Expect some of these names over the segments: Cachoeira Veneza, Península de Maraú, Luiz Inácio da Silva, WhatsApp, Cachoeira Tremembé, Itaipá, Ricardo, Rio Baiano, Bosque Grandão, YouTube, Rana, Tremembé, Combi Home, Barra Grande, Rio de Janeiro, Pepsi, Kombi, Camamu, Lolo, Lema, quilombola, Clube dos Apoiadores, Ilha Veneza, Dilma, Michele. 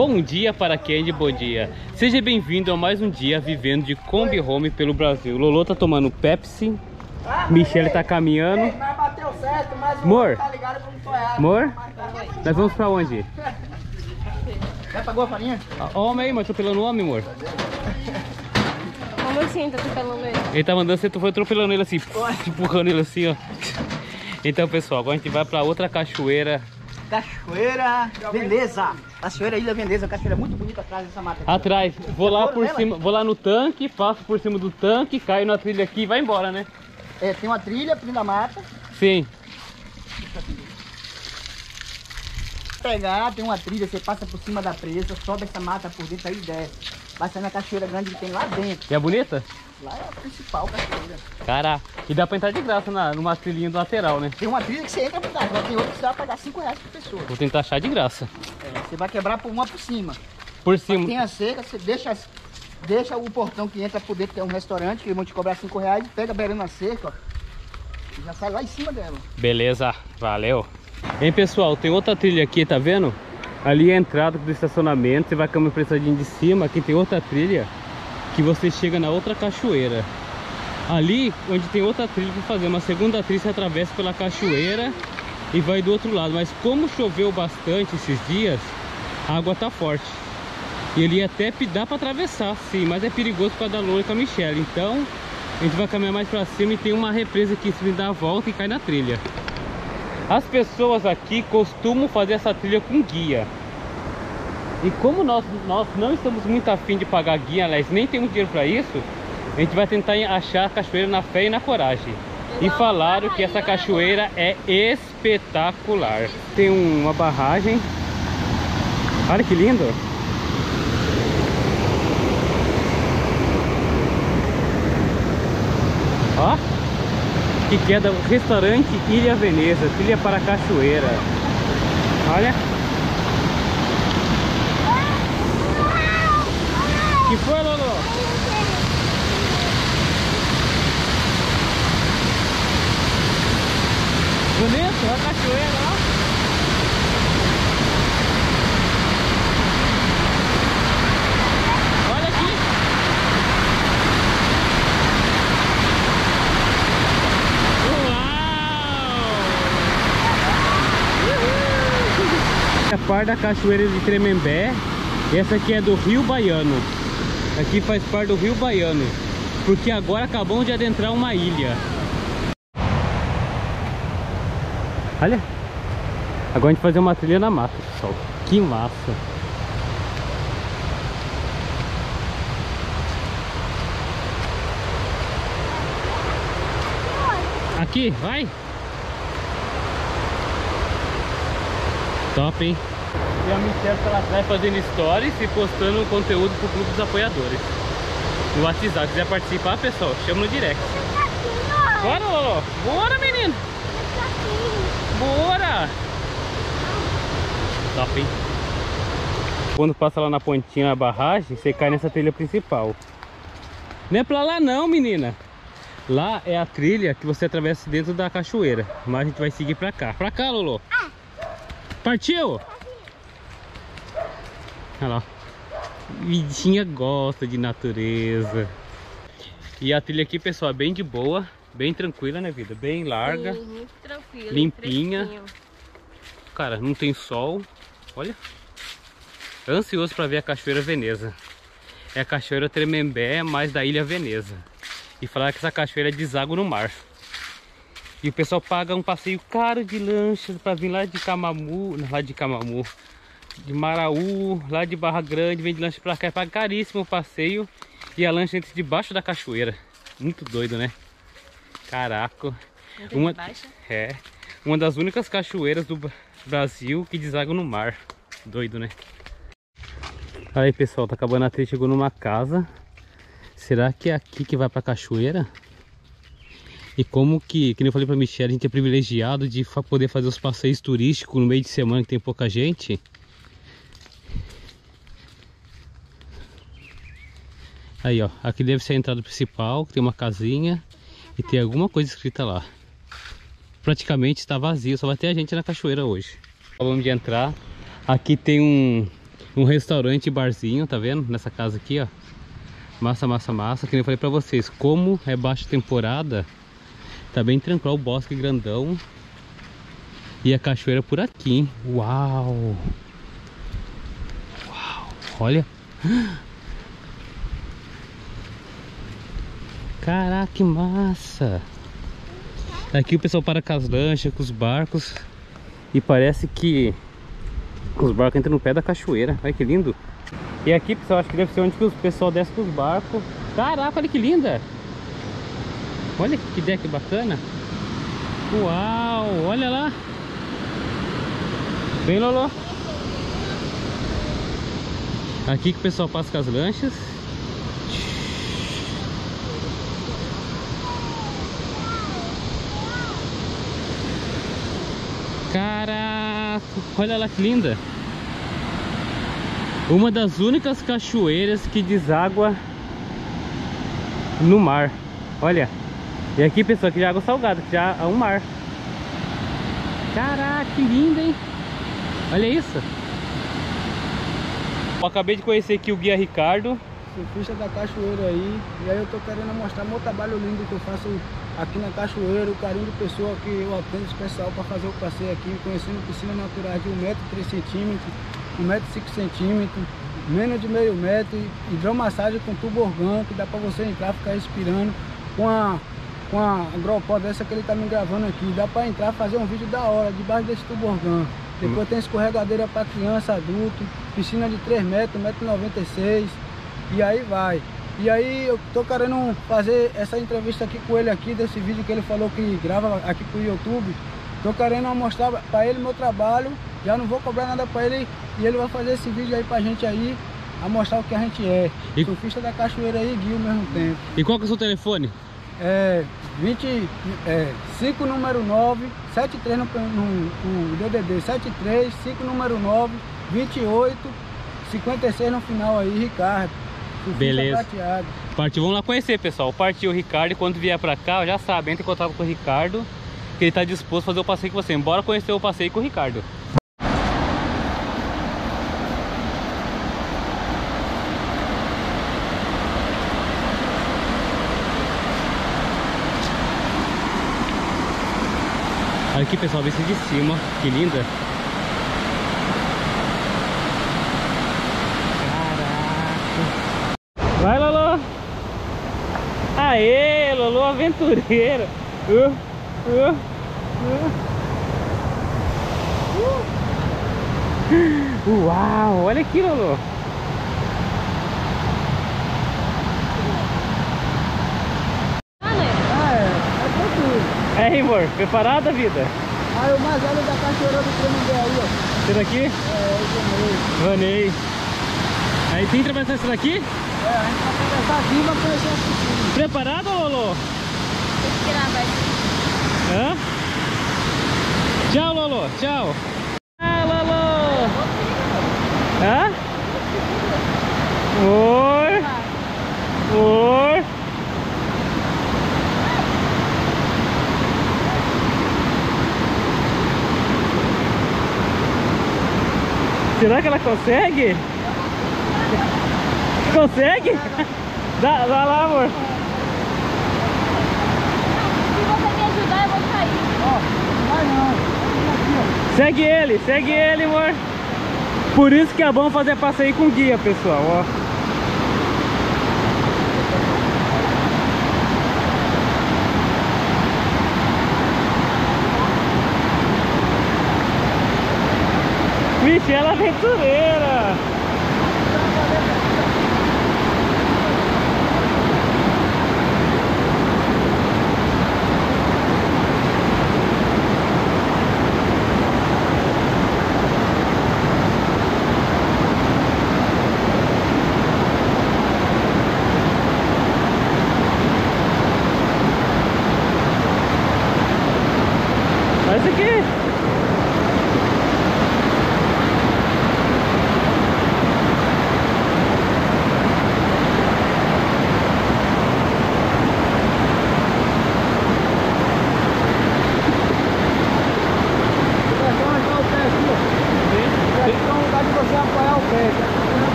Bom dia para quem de bom dia. Seja bem-vindo a mais um dia vivendo de Combi Home pelo Brasil. Lolo tá tomando Pepsi. Michele tá caminhando. Nós bateu certo, mas amor, tá ligado como foi errado. Amor, nós vamos pra onde? Já pagou a farinha? Homem aí, mas tô pelando o homem, amor. Como assim, tá atropelando ele? Ele tá mandando, você foi atropelando ele assim, empurrando ele assim, ó. Então, pessoal, agora a gente vai pra outra cachoeira. Cachoeira Veneza. Cachoeira Ilha Veneza, cachoeira muito bonita atrás dessa mata. Aqui, atrás. Vou lá por cima, vou lá no tanque, passo por cima do tanque, caio na trilha aqui e vai embora, né? É, tem uma trilha, por da mata. Sim. Pegar, tem uma trilha, você passa por cima da presa, sobe essa mata por dentro aí e desce. Vai sair na cachoeira grande que tem lá dentro. E é bonita? Lá é a principal cachoeira. Caraca, e dá pra entrar de graça numa trilhinha do lateral, né? Tem uma trilha que você entra por graça, mas tem outra que você vai pagar R$5 por pessoa. Vou tentar achar de graça. É, você vai quebrar por uma por cima. Por cima? Mas tem a cerca, você deixa o portão que entra por dentro, que é um restaurante, que eles vão te cobrar R$5, pega beirando a cerca, ó, e já sai lá em cima dela. Beleza, valeu. Hein, pessoal, tem outra trilha aqui, tá vendo? Ali é a entrada do estacionamento, você vai caminhar para essa linha de cima, aqui tem outra trilha que você chega na outra cachoeira. Ali, onde tem outra trilha para fazer, uma segunda trilha, você atravessa pela cachoeira e vai do outro lado. Mas como choveu bastante esses dias, a água tá forte. E ali até dá para atravessar, sim, mas é perigoso para dar longe com a Michelle. Então, a gente vai caminhar mais para cima e tem uma represa aqui, se dá a volta e cai na trilha. As pessoas aqui costumam fazer essa trilha com guia. E como nós não estamos muito afim de pagar guia, aliás, nem temos dinheiro para isso, a gente vai tentar achar a cachoeira na fé e na coragem. E falaram que essa cachoeira é espetacular. Tem uma barragem. Olha que lindo! Ó! Que queda, restaurante Ilha Veneza, trilha para cachoeira. Olha. Que foi, Lolo? Bonito, olha a cachoeira, ó. A parte da cachoeira de Tremembé, e essa aqui é do Rio Baiano. Aqui faz parte do Rio Baiano, porque agora acabamos de adentrar uma ilha. Olha, agora a gente vai fazer uma trilha na mata, pessoal. Que massa! Aqui, vai! Top, hein? E a Michelle tá lá atrás fazendo stories e postando conteúdo pro Clube dos Apoiadores. No WhatsApp, quiser participar, pessoal, chama no direct. Bora, Lolo! Bora, menino! Bora! Top, hein? Quando passa lá na pontinha da barragem, você cai nessa trilha principal. Não é pra lá não, menina! Lá é a trilha que você atravessa dentro da cachoeira. Mas a gente vai seguir pra cá. Pra cá, Lolo! Partiu? Olha lá. Vidinha gosta de natureza. E a trilha aqui, pessoal, é bem de boa. Bem tranquila, né, vida? Bem larga. Sim, muito tranquila. Limpinha. Cara, não tem sol. Olha. Ansioso para ver a Cachoeira Veneza. É a Cachoeira Tremembé, mas da Ilha Veneza. E falaram que essa cachoeira deságua no mar. E o pessoal paga um passeio caro de lancha para vir lá de Camamu, de Maraú, lá de Barra Grande, vem de lancha para cá, paga caríssimo o passeio e a lancha entra debaixo da cachoeira. Muito doido, né? Caraca. Uma das únicas cachoeiras do Brasil que deságua no mar. Doido, né? Olha aí, pessoal, tá acabando a trilha, chegou numa casa. Será que é aqui que vai para cachoeira? E como que eu falei pra Michelle, a gente é privilegiado de poder fazer os passeios turísticos no meio de semana que tem pouca gente. Aí, ó, aqui deve ser a entrada principal, que tem uma casinha e tem alguma coisa escrita lá. Praticamente está vazio, só vai ter a gente na cachoeira hoje. Acabamos de entrar, aqui tem um restaurante e barzinho, tá vendo? Nessa casa aqui, ó. Massa, massa, massa. Que nem eu falei pra vocês, como é baixa temporada, tá bem tranquilo. O Bosque Grandão e a cachoeira por aqui, hein? Uau! Uau! Olha! Caraca, que massa! Aqui o pessoal para com as lanchas, com os barcos. E parece que os barcos entram no pé da cachoeira. Olha que lindo. E aqui, pessoal, acho que deve ser onde que o pessoal desce com os barcos. Caraca, olha que linda. Olha que deck bacana. Uau, olha lá. Vem, Lolo. Aqui que o pessoal passa com as lanchas. Caraca, olha lá que linda. Uma das únicas cachoeiras que deságua no mar. Olha. E aqui, pessoal, que é água salgada, que já é um mar. Caraca, que linda, hein? Olha isso. Eu acabei de conhecer aqui o guia Ricardo, surfista da cachoeira aí. E aí eu tô querendo mostrar meu trabalho lindo que eu faço aqui na cachoeira, o carinho de pessoa que eu atendo especial para fazer o passeio aqui, conhecendo piscinas naturais de 1,3 m, 1,5 m, menos de meio metro, hidromassagem com tubo orgânico, dá para você entrar, ficar respirando, com a agropó dessa que ele tá me gravando aqui, dá para entrar, fazer um vídeo da hora, debaixo desse tubo orgânico. Depois tem escorregadeira para criança, adulto, piscina de 3 metros, 1,96 m, e aí vai. E aí eu tô querendo fazer essa entrevista aqui com ele aqui, desse vídeo que ele falou que grava aqui pro YouTube. Tô querendo mostrar pra ele meu trabalho, já não vou cobrar nada pra ele, e ele vai fazer esse vídeo aí pra gente aí, a mostrar o que a gente é. E... surfista da cachoeira e guia ao mesmo tempo. E qual que é o seu telefone? É, 25 número 9, 73 no DDD, 73, 5 número 9, 28, 56 no final aí, Ricardo. Beleza. Partiu, vamos lá conhecer, pessoal. Partiu o Ricardo, e quando vier pra cá, já sabe, entra em contato com o Ricardo, que ele tá disposto a fazer o passeio com você. Bora conhecer o passeio com o Ricardo. Olha aqui, pessoal, vista de cima, que linda. Vai, Lolo! Aê, Lolo aventureiro! Uau! Olha aqui, Lolo! É, hein, amor? Preparada, vida? Ah, o mais velho da cachoeira do Tremembé aí, ó. Você daqui? É, eu Vanei. Aí tem que atravessar essa daqui? É, a gente vai atravessar aqui e vai conhecer as piscinas. Preparado, Lolo? Tem que tirar, vai. Hã? Tchau, Lolo, tchau. Ah, Lolo! Hã? Oi! Oi! Será que ela consegue? Consegue? Dá, dá lá, amor. Se você me ajudar, eu vou cair. Ó, vai não. Segue ele, amor. Por isso que é bom fazer passeio com guia, pessoal, ó. Vixe, ela é aventureira. Olha isso aqui.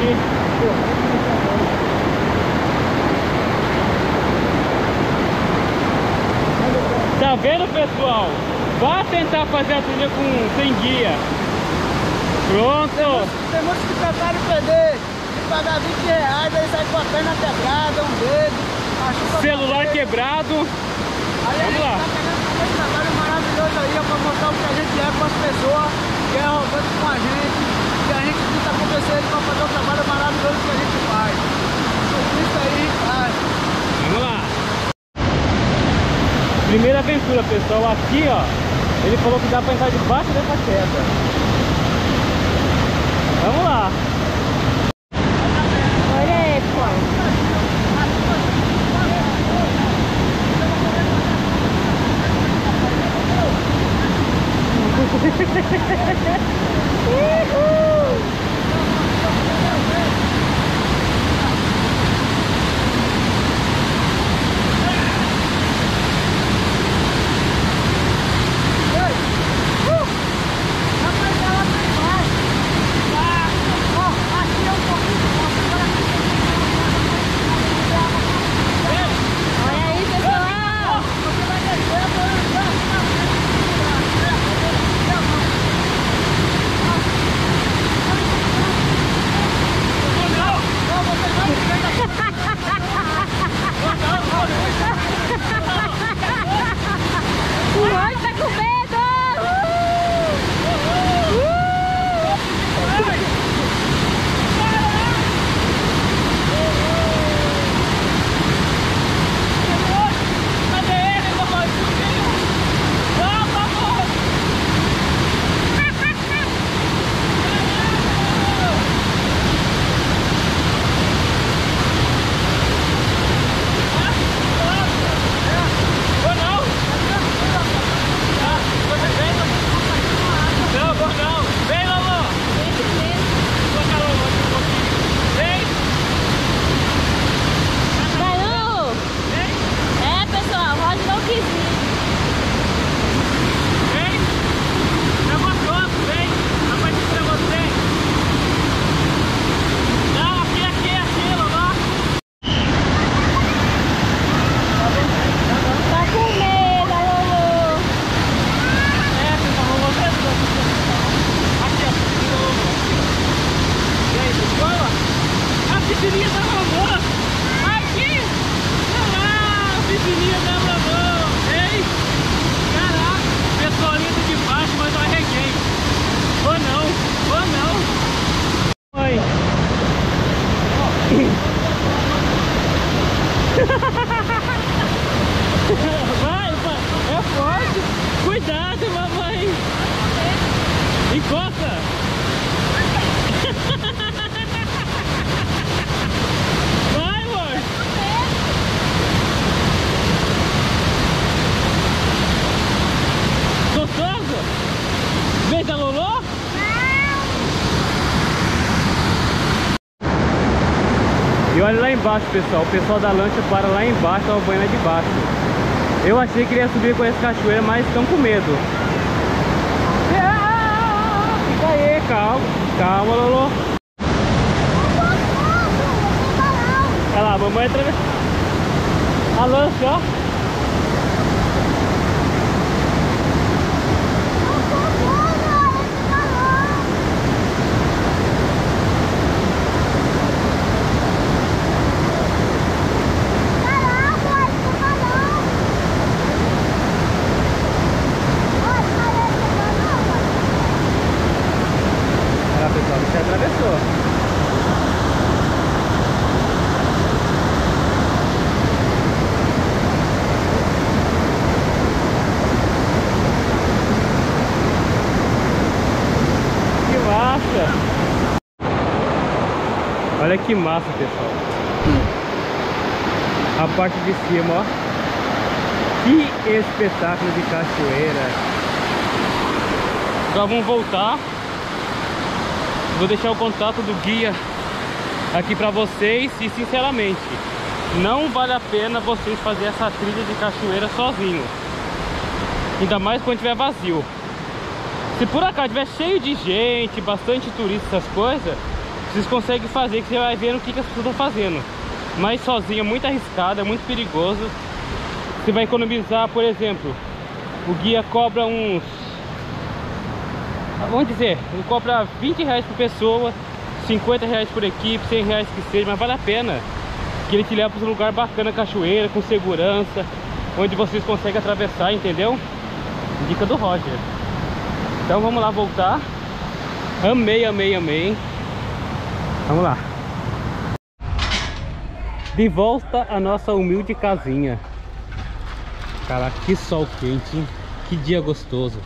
aqui. Tá vendo, pessoal? Vá tentar fazer a trilha sem guia. Pronto! Tem muitos que preferem perder e pagar R$20, aí sai com a perna quebrada, um dedo, celular quebrado. Aí vamos lá. Tá pegando um trabalho maravilhoso aí, ó, pra mostrar o que a gente é com as pessoas, que é arrogante com a gente, que a gente tenta convencer eles pra fazer um trabalho maravilhoso que a gente faz. Isso aí, faz. Vamos lá. Primeira aventura, pessoal. Aqui, ó, ele falou que dá pra entrar debaixo dessa seta. Vamos lá! Olha aí, pessoal! E olha lá embaixo, pessoal. O pessoal da lancha para lá embaixo, a banheira de baixo. Eu achei que ia subir com essa cachoeira, mas estão com medo. Ah, fica aí, calma. Calma, Lolo. Olha lá, a mamãe atravessou a lancha, ó. Olha que massa, pessoal. A parte de cima, ó. Que espetáculo de cachoeira. Só vamos voltar. Vou deixar o contato do guia aqui pra vocês. E sinceramente, não vale a pena vocês fazerem essa trilha de cachoeira sozinho. Ainda mais quando tiver vazio. Se por acaso tiver cheio de gente, bastante turista, essas coisas, vocês conseguem fazer, que você vai vendo o que as pessoas estão fazendo. Mas sozinho é muito arriscado, é muito perigoso. Você vai economizar, por exemplo, o guia cobra uns... vamos dizer, ele cobra R$20 por pessoa, R$50 por equipe, R$100 que seja, mas vale a pena, que ele te leva para um lugar bacana, cachoeira, com segurança, onde vocês conseguem atravessar, entendeu? Dica do Roger. Então vamos lá voltar. Amei, amei, amei. Vamos lá. De volta à nossa humilde casinha. Caraca, que sol quente, hein? Que dia gostoso.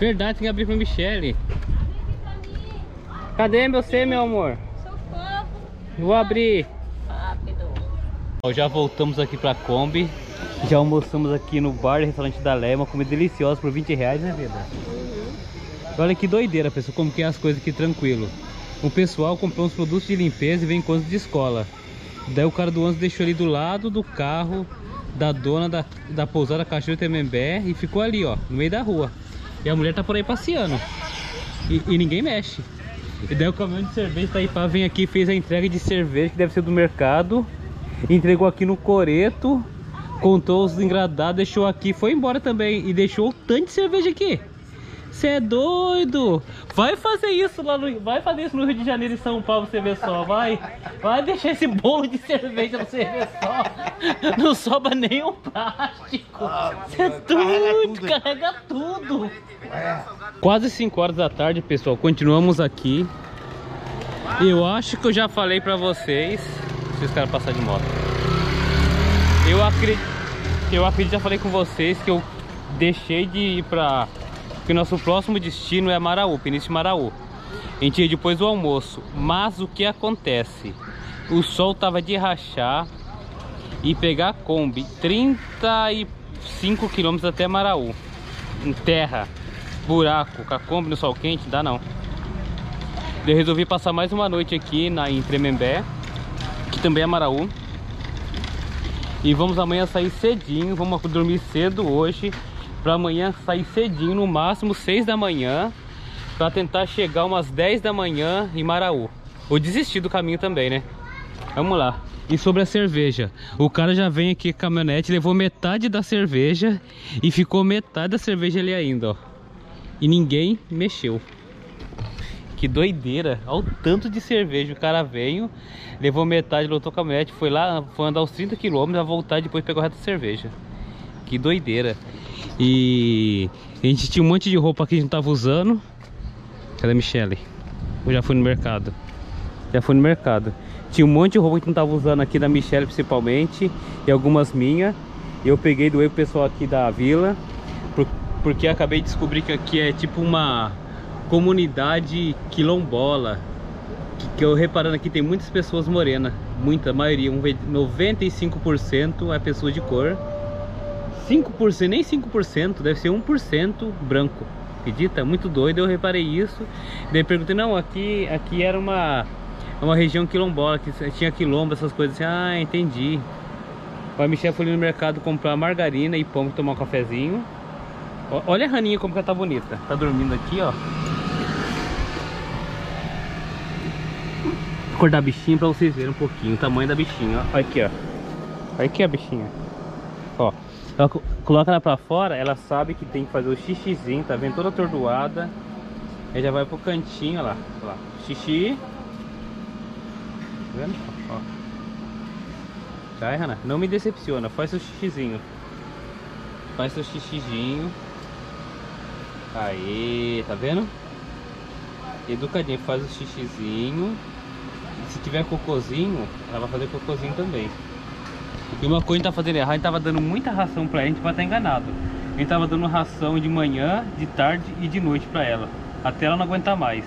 Verdade, tem que abrir pra Michele. Cadê você, meu amor? Vou abrir. Já voltamos aqui pra Kombi. Já almoçamos aqui no bar e restaurante da Lema. Comida deliciosa por R$20, né, Vida? Olha que doideira, pessoal, como que é as coisas aqui, tranquilo. O pessoal comprou uns produtos de limpeza e vem com ônibus de escola. Daí o cara do ônibus deixou ali do lado do carro da dona da pousada Cachoeira Tremembé e ficou ali, ó, no meio da rua. E a mulher tá por aí passeando. E ninguém mexe. E daí o caminhão de cerveja da Itaipá vem aqui, fez a entrega de cerveja, que deve ser do mercado. Entregou aqui no Coreto. Contou os engradados, deixou aqui, foi embora também. E deixou um tanto de cerveja aqui. Você é doido! Vai fazer isso lá no... vai fazer isso no Rio de Janeiro e São Paulo, você vê só, vai! Vai deixar esse bolo de cerveja pra você ver só! Não sobra nem um plástico! Você é doido! Carrega tudo! Quase 5 horas da tarde, pessoal, continuamos aqui. Eu acho que eu já falei pra vocês... deixa os caras passarem de moto. Eu acredito, já falei com vocês que eu deixei de ir pra... que nosso próximo destino é Maraú, Península de Maraú. A gente ia depois do almoço, mas o que acontece? O sol tava de rachar e pegar a Kombi 35 km até Maraú. Em terra, buraco, com a Kombi no sol quente, dá não. Eu resolvi passar mais uma noite aqui em Tremembé, que também é Maraú. E vamos amanhã sair cedinho, vamos dormir cedo hoje. Pra amanhã sair cedinho, no máximo 6 da manhã, pra tentar chegar umas 10 da manhã em Maraú. Ou desistir do caminho também, né? Vamos lá. E sobre a cerveja, o cara já vem aqui com a caminhonete, levou metade da cerveja e ficou metade da cerveja ali ainda, ó. E ninguém mexeu. Que doideira, olha o tanto de cerveja. O cara veio, levou metade, lotou a caminhonete, foi lá, foi andar uns 30 km, vai voltar e depois pegou o resto da cerveja. Que doideira. E a gente tinha um monte de roupa que a gente não tava usando. Cadê a Michele? Eu já fui no mercado. Tinha um monte de roupa que a gente não tava usando aqui, da Michele principalmente. E algumas minhas. Eu peguei e doei pro pessoal aqui da vila. Porque eu acabei de descobrir que aqui é tipo uma comunidade quilombola. Que eu reparando aqui tem muitas pessoas morenas. Muita, a maioria, 95% é pessoa de cor. 5%, nem 5%, deve ser 1% branco, acredita? Muito doido, eu reparei isso. Daí perguntei, não, aqui era uma região quilombola, que tinha quilombo, essas coisas assim. Ah, entendi. O Michel foi ali no mercado comprar margarina e pão pra tomar um cafezinho. Olha a Raninha como que ela tá bonita, tá dormindo aqui, ó. A cor da bichinha pra vocês verem um pouquinho, o tamanho da bichinha, ó. Olha aqui, ó. Olha aqui a bichinha, ó. Ela coloca ela pra fora, ela sabe que tem que fazer o xixizinho, tá vendo? Toda atordoada. Aí já vai pro cantinho, olha lá, xixi. Tá vendo? Ó. Tá, Rana? Não me decepciona, faz seu xixizinho. Faz seu xixizinho. Aí, tá vendo? Educadinha, faz o xixizinho. Se tiver cocôzinho, ela vai fazer cocôzinho também. E uma coisa a gente tá fazendo errado, a gente tava dando muita ração pra gente, pra estar enganado. A gente tava dando ração de manhã, de tarde e de noite pra ela, até ela não aguentar mais.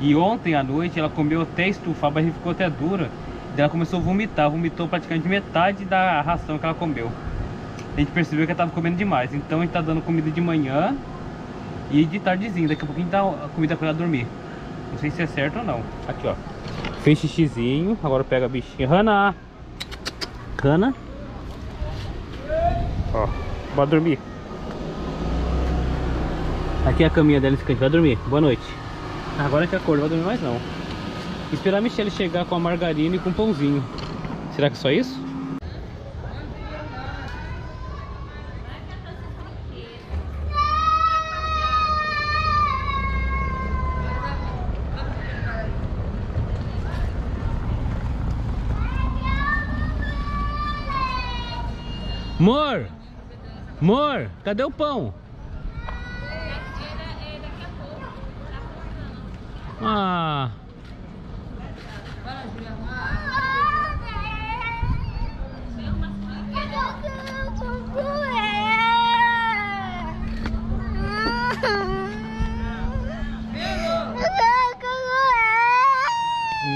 E ontem à noite ela comeu até estufar, mas a gente ficou até dura. Daí ela começou a vomitar, vomitou praticamente metade da ração que ela comeu. A gente percebeu que ela tava comendo demais, então a gente tá dando comida de manhã e de tardezinho. Daqui a pouquinho dá a comida pra ela dormir. Não sei se é certo ou não. Aqui, ó. Fez xixizinho, agora pega a bichinha. Rana! Cana. Ó, bora dormir. Aqui é a caminha dela, fica, vai dormir, boa noite. Agora que acorda, vai dormir mais não. Esperar a Michelle chegar com a margarina e com o pãozinho. Será que é só isso? Mor! Mor! Cadê o pão? É daqui a pouco. Ah!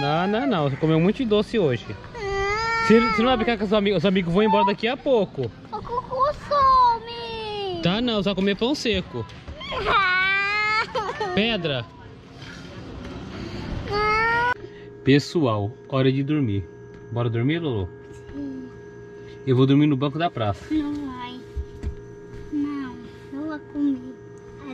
Não, não, não. Você comeu muito doce hoje. Você não vai brincar com os amigos vão embora daqui a pouco. O Cucu some. Tá não, você vai comer pão seco. Pedra. Pessoal, hora de dormir. Bora dormir, Lolo? Sim. Eu vou dormir no banco da praça. Não vai. Não, eu vou comer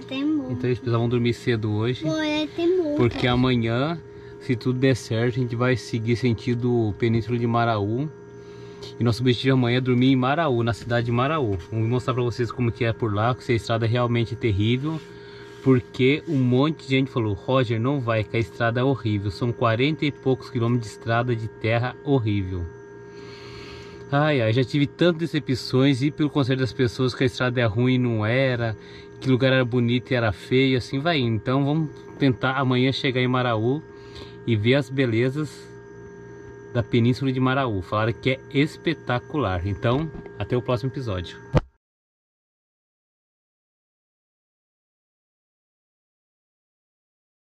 até morrer. Então eles precisavam dormir cedo hoje. Foi até morrer. Porque amanhã... se tudo der certo, a gente vai seguir sentido Península de Maraú. E nosso objetivo amanhã é dormir em Maraú, na cidade de Maraú. Vamos mostrar pra vocês como que é por lá, que essa estrada é realmente terrível. Porque um monte de gente falou, Roger, não vai, que a estrada é horrível. São 40 e poucos quilômetros de estrada de terra horrível. Ai, ai, já tive tantas decepções e pelo conselho das pessoas que a estrada é ruim e não era. Que lugar era bonito e era feio, assim vai. Então vamos tentar amanhã chegar em Maraú e ver as belezas da Península de Maraú. Falaram que é espetacular. Então, até o próximo episódio.